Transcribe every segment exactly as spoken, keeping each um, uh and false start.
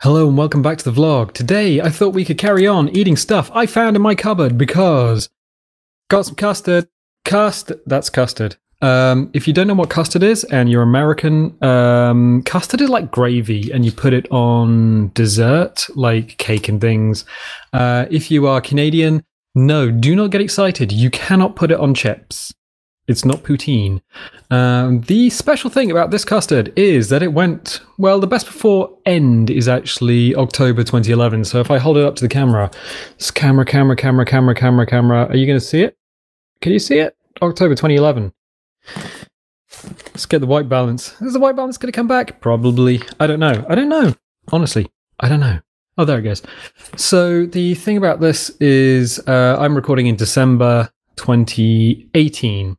Hello and welcome back to the vlog. Today I thought we could carry on eating stuff I found in my cupboard because got some custard. Custard, that's custard. Um, if you don't know what custard is and you're American, um, custard is like gravy and you put it on dessert, like cake and things. Uh, if you are Canadian, no, do not get excited. You cannot put it on chips. It's not poutine. Um, the special thing about this custard is that it went, well, the best before end is actually October twenty eleven. So if I hold it up to the camera, this camera, camera, camera, camera, camera, camera. Are you going to see it? Can you see it? October twenty eleven. Let's get the white balance. Is the white balance going to come back? Probably. I don't know. I don't know. Honestly, I don't know. Oh, there it goes. So the thing about this is uh, I'm recording in December twenty eighteen.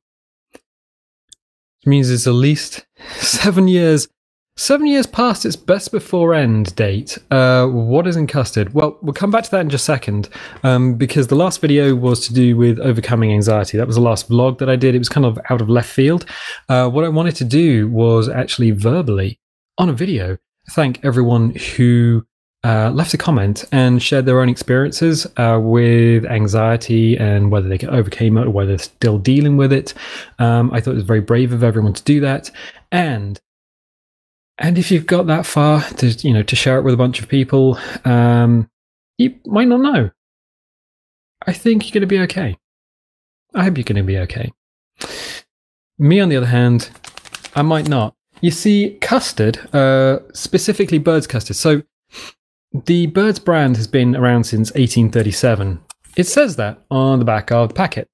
Which means it's at least seven years, seven years past its best before end date. Uh, what is in custard? Well, we'll come back to that in just a second, um, because the last video was to do with overcoming anxiety. That was the last vlog that I did. It was kind of out of left field. Uh, what I wanted to do was actually verbally, on a video, thank everyone who uh, left a comment and shared their own experiences uh, with anxiety and whether they overcame it or whether they're still dealing with it. Um, I thought it was very brave of everyone to do that. And and if you've got that far to, you know, to share it with a bunch of people, um, you might not know. I think you're going to be okay. I hope you're going to be okay. Me, on the other hand, I might not. You see, custard, uh, specifically Bird's custard. So the Bird's brand has been around since eighteen thirty-seven. It says that on the back of the packet.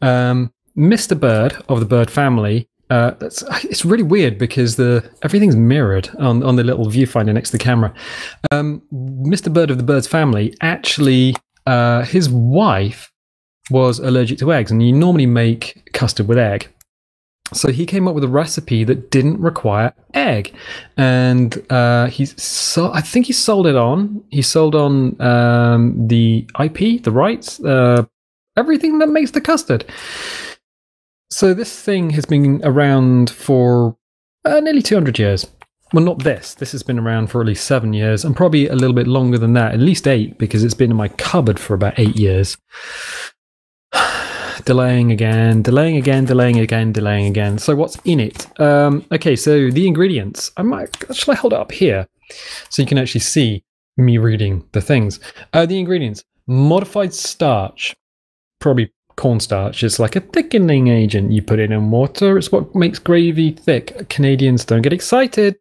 Um, Mister Bird of the Bird family. Uh, that's, it's really weird because the everything's mirrored on, on the little viewfinder next to the camera. Um, Mister Bird of the Bird's family, actually, uh, his wife was allergic to eggs, and you normally make custard with egg. So he came up with a recipe that didn't require egg, and uh, he's so I think he sold it on. He sold on um, the I P, the rights, uh, everything that makes the custard. So this thing has been around for uh, nearly two hundred years. Well, not this. This has been around for at least seven years, and probably a little bit longer than that, at least eight, because it's been in my cupboard for about eight years. Delaying again, delaying again, delaying again, delaying again. So what's in it? Um, okay, so the ingredients. I might, shall I hold it up here so you can actually see me reading the things? Uh, the ingredients, modified starch, probably cornstarch. It's like a thickening agent. You put it in water. It's what makes gravy thick. Canadians, don't get excited.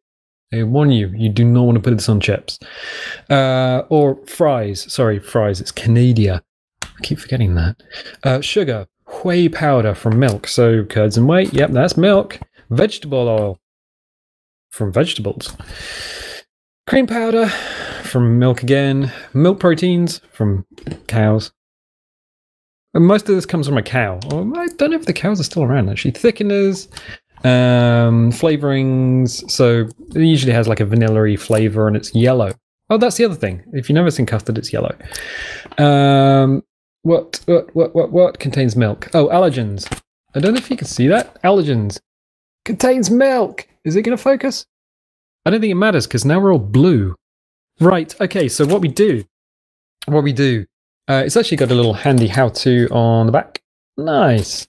I warn you, you do not want to put this on chips. Uh, or fries, sorry, fries, it's Canada. I keep forgetting that. Uh, sugar, whey powder from milk, so curds and whey, yep, that's milk. Vegetable oil from vegetables. Cream powder from milk again. Milk proteins from cows. And most of this comes from a cow. Oh, I don't know if the cows are still around, actually. Thickeners, um, flavorings. So it usually has like a vanilla-y flavor and it's yellow. Oh, that's the other thing. If you've never seen custard, it's yellow. Um, what, what, what, what, what contains milk? Oh, allergens. I don't know if you can see that. Allergens. Contains milk. Is it going to focus? I don't think it matters because now we're all blue. Right. Okay. So what we do, what we do, Uh, it's actually got a little handy how-to on the back. Nice.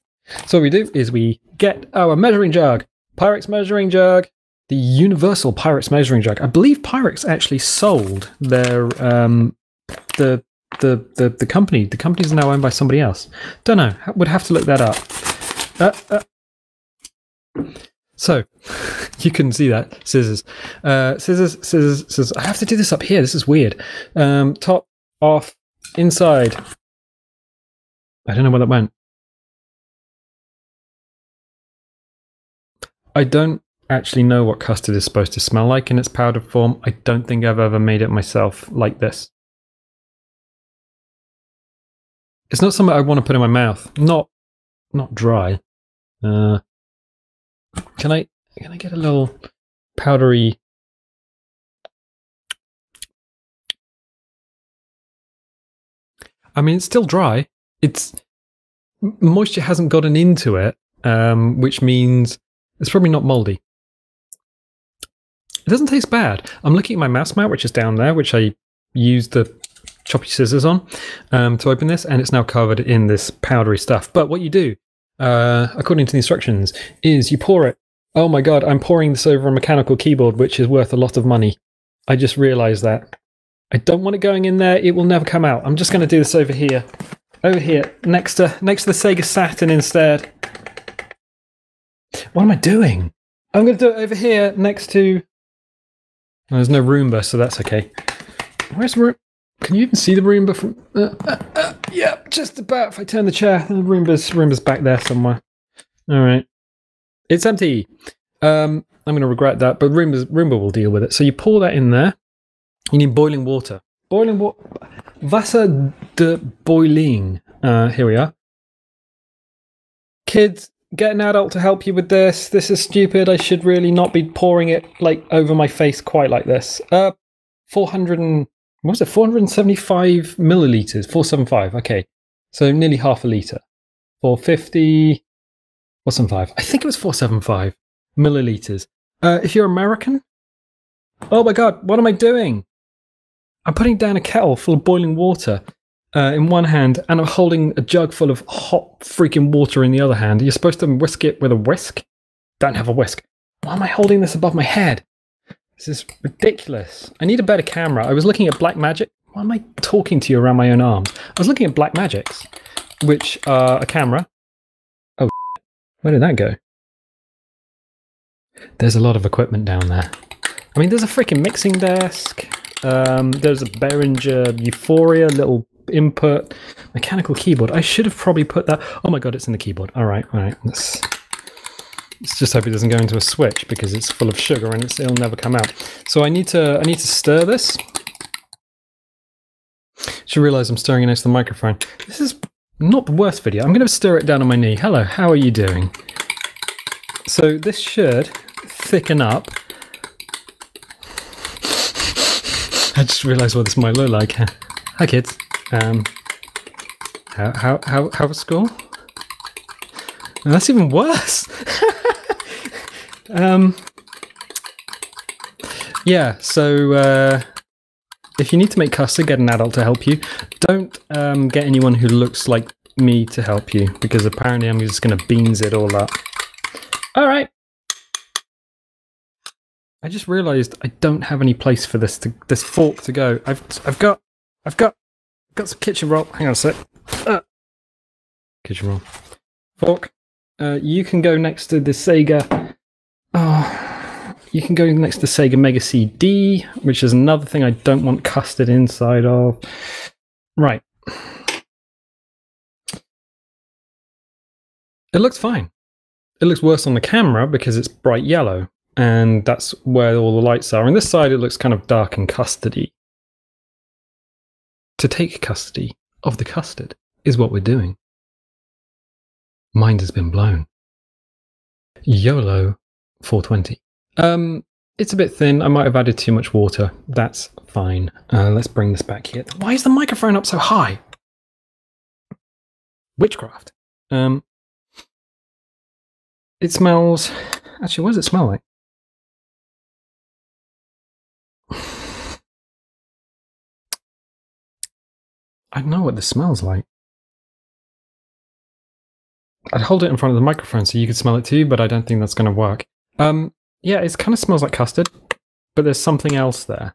So what we do is we get our measuring jug. Pyrex measuring jug. The universal Pyrex measuring jug. I believe Pyrex actually sold their, um, the, the, the, the company. The company's now owned by somebody else. Don't know. Would have to look that up. Uh, uh. So, you couldn't see that. Scissors. Uh, scissors, scissors, scissors. I have to do this up here. This is weird. Um, top off. Inside. I don't know where that went. I don't actually know what custard is supposed to smell like in its powdered form. I don't think I've ever made it myself like this. It's not something I want to put in my mouth. Not, not dry. Uh, can I? Can I get a little powdery? I mean, it's still dry. It's moisture hasn't gotten into it, um, which means it's probably not moldy. It doesn't taste bad. I'm looking at my mouse mat, which is down there, which I used the choppy scissors on um, to open this, and it's now covered in this powdery stuff. But what you do, uh, according to the instructions, is you pour it. Oh my god, I'm pouring this over a mechanical keyboard, which is worth a lot of money. I just realized that. I don't want it going in there. It will never come out. I'm just going to do this over here. Over here, next to, next to the Sega Saturn instead. What am I doing? I'm going to do it over here next to... Oh, there's no Roomba, so that's okay. Where's Roomba? Can you even see the Roomba from... Uh, uh, uh, yeah, just about. If I turn the chair, the Roomba's, Roomba's back there somewhere. All right. It's empty. Um, I'm going to regret that, but Roomba's, Roomba will deal with it. So you pour that in there. You need boiling water. Boiling water. Wasser de boiling. Uh, here we are. Kids, get an adult to help you with this. This is stupid. I should really not be pouring it like over my face quite like this. Uh, four hundred and... What was it? four hundred seventy-five milliliters. four seventy-five. Okay. So nearly half a liter. four fifty... four seventy-five. I think it was four seventy-five milliliters. Uh, if you're American... Oh my god, what am I doing? I'm putting down a kettle full of boiling water uh, in one hand, and I'm holding a jug full of hot freaking water in the other hand. You're supposed to whisk it with a whisk? Don't have a whisk. Why am I holding this above my head? This is ridiculous. I need a better camera. I was looking at Blackmagic. Why am I talking to you around my own arms? I was looking at Blackmagic's, which are a camera. Oh, where did that go? There's a lot of equipment down there. I mean, there's a freaking mixing desk, um, there's a Behringer Euphoria, little input, mechanical keyboard. I should have probably put that... Oh my god, it's in the keyboard. All right, all right. Let's, let's just hope it doesn't go into a switch because it's full of sugar and it's, it'll never come out. So I need to I need to stir this. Should realise I'm stirring it next to the microphone. This is not the worst video. I'm going to stir it down on my knee. Hello, how are you doing? So this should thicken up. I just realised what this might look like. Hi kids. Um, how how how how was school? No, that's even worse. um, yeah. So uh, if you need to make custard, get an adult to help you. Don't um, get anyone who looks like me to help you because apparently I'm just going to beans it all up. All right. I just realised I don't have any place for this to, this fork to go. I've I've got I've got got some kitchen roll. Hang on a sec. Uh, kitchen roll. Fork. Uh, you can go next to the Sega. Oh, you can go next to the Sega Mega C D, which is another thing I don't want custard inside of. Right. It looks fine. It looks worse on the camera because it's bright yellow. And that's where all the lights are. On this side, it looks kind of dark and custardy. To take custody of the custard is what we're doing. Mind has been blown. YOLO four twenty. Um, it's a bit thin. I might have added too much water. That's fine. Uh, let's bring this back here. Why is the microphone up so high? Witchcraft. Um, it smells... Actually, what does it smell like? I know what this smells like. I'd hold it in front of the microphone so you could smell it too, but I don't think that's going to work. Um, yeah, it kind of smells like custard, but there's something else there.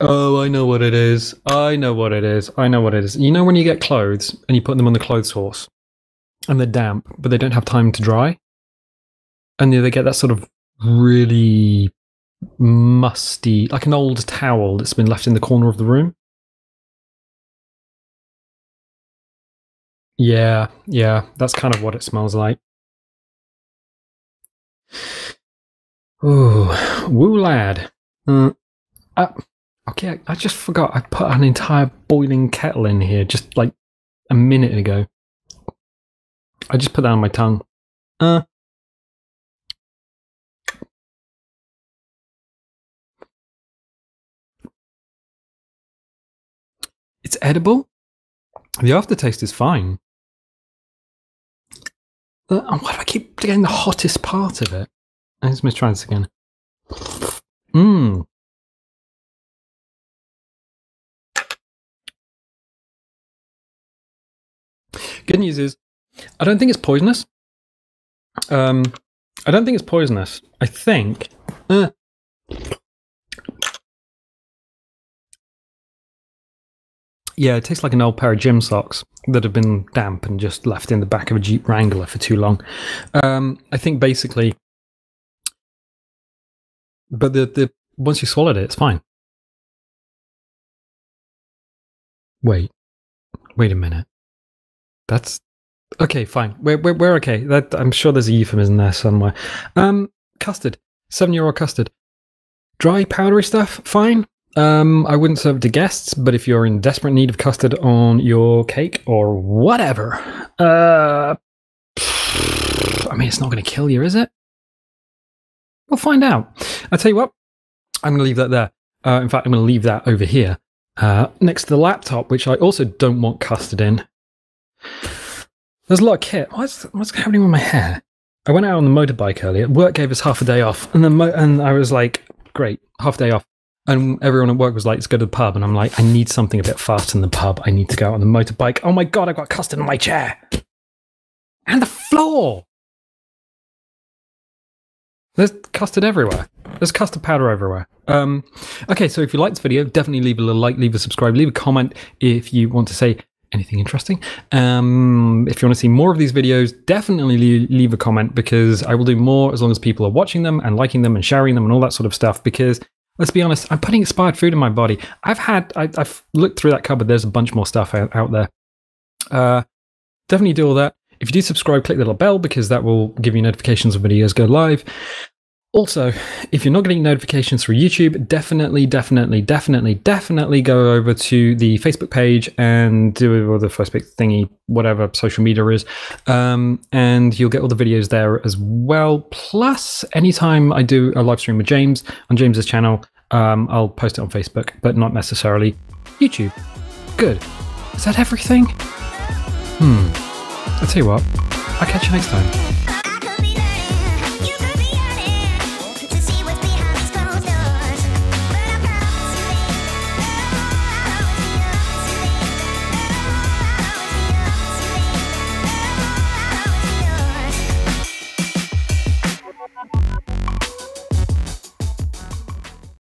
Oh, I know what it is. I know what it is. I know what it is. You know when you get clothes and you put them on the clothes horse and they're damp, but they don't have time to dry? And they get that sort of really... musty, like an old towel that's been left in the corner of the room. Yeah, yeah, that's kind of what it smells like. Ooh, woo lad. Uh, I, okay, I, I just forgot I put an entire boiling kettle in here just like a minute ago. I just put that on my tongue. Uh, It's edible. The aftertaste is fine. Uh, why do I keep getting the hottest part of it? Let me try this again. Mmm. Good news is, I don't think it's poisonous. Um, I don't think it's poisonous. I think... Uh, yeah, it tastes like an old pair of gym socks that have been damp and just left in the back of a Jeep Wrangler for too long. Um, I think basically... But the, the once you swallowed it, it's fine. Wait. Wait a minute. That's... Okay, fine. We're, we're, we're okay. That, I'm sure there's a euphemism there somewhere. Um, custard. Seven-year-old custard. Dry, powdery stuff, fine. Um, I wouldn't serve it to guests, but if you're in desperate need of custard on your cake or whatever, uh, I mean, it's not going to kill you, is it? We'll find out. I'll tell you what, I'm going to leave that there. Uh, in fact, I'm going to leave that over here uh, next to the laptop, which I also don't want custard in. There's a lot of kit. What's, what's happening with my hair? I went out on the motorbike earlier. Work gave us half a day off. And, the mo and I was like, great, half a day off. And everyone at work was like, let's go to the pub. And I'm like, I need something a bit faster than the pub. I need to go out on the motorbike. Oh my God, I've got custard on my chair. And the floor. There's custard everywhere. There's custard powder everywhere. Um, okay, so if you liked this video, definitely leave a little like, leave a subscribe, leave a comment if you want to say anything interesting. Um, if you want to see more of these videos, definitely leave, leave a comment, because I will do more as long as people are watching them and liking them and sharing them and all that sort of stuff, because let's be honest, I'm putting expired food in my body. I've had, I, I've looked through that cupboard. There's a bunch more stuff out, out there. Uh, definitely do all that. If you do subscribe, click the little bell, because that will give you notifications when videos go live. Also, if you're not getting notifications through YouTube, definitely, definitely, definitely, definitely go over to the Facebook page and do all the Facebook thingy, whatever social media is, um, and you'll get all the videos there as well. Plus, anytime I do a live stream with James on James's channel, um, I'll post it on Facebook, but not necessarily YouTube. Good. Is that everything? Hmm. I'll tell you what, I'll catch you next time.